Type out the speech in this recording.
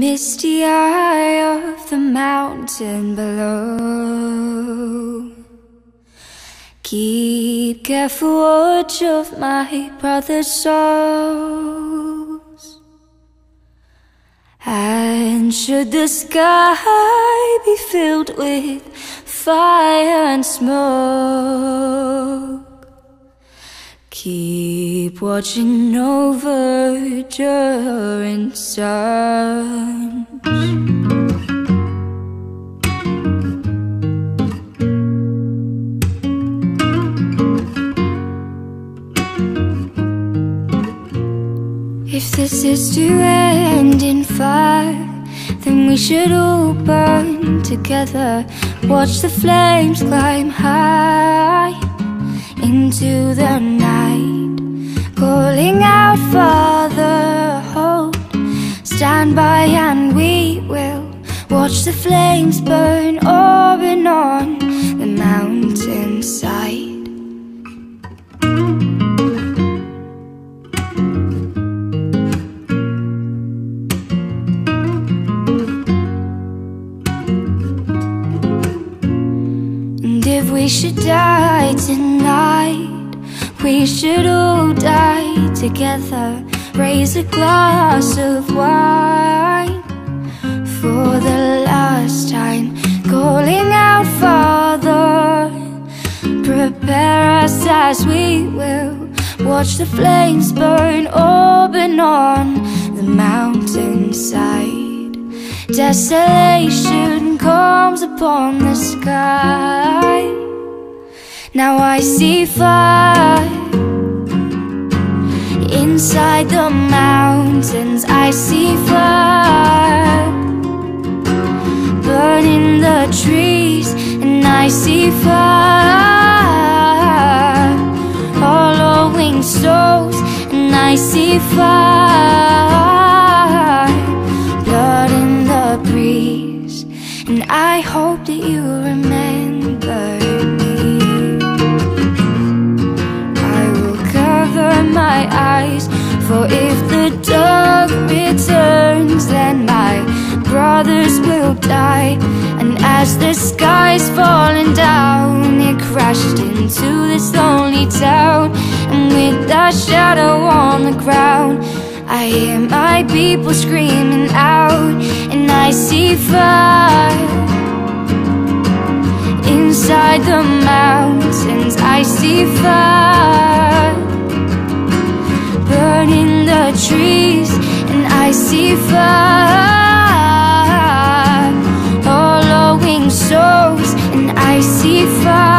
misty eye of the mountain below. Keep careful watch of my brother's souls. And should the sky be filled with fire and smoke, keep watching over during suns. If this is to end in fire, then we should all burn together. Watch the flames climb high into the night, calling out, Father, hold, stand by and we will watch the flames burn over and on the mountainside. We should die tonight, we should all die together. Raise a glass of wine for the last time, calling out, Father, prepare us as we will watch the flames burn up and on the mountainside. Desolation comes upon the sky. Now I see fire inside the mountains. I see fire burning the trees, and I see fire hollowing souls, and I see fire blood in the breeze. And I hope that you remember my eyes, for if the dark returns, then my brothers will die. And as the sky's falling down, it crashed into this lonely town, and with that shadow on the ground, I hear my people screaming out. And I see fire inside the mountains. I see fire burning the trees, and I see fire hollowing souls, and I see fire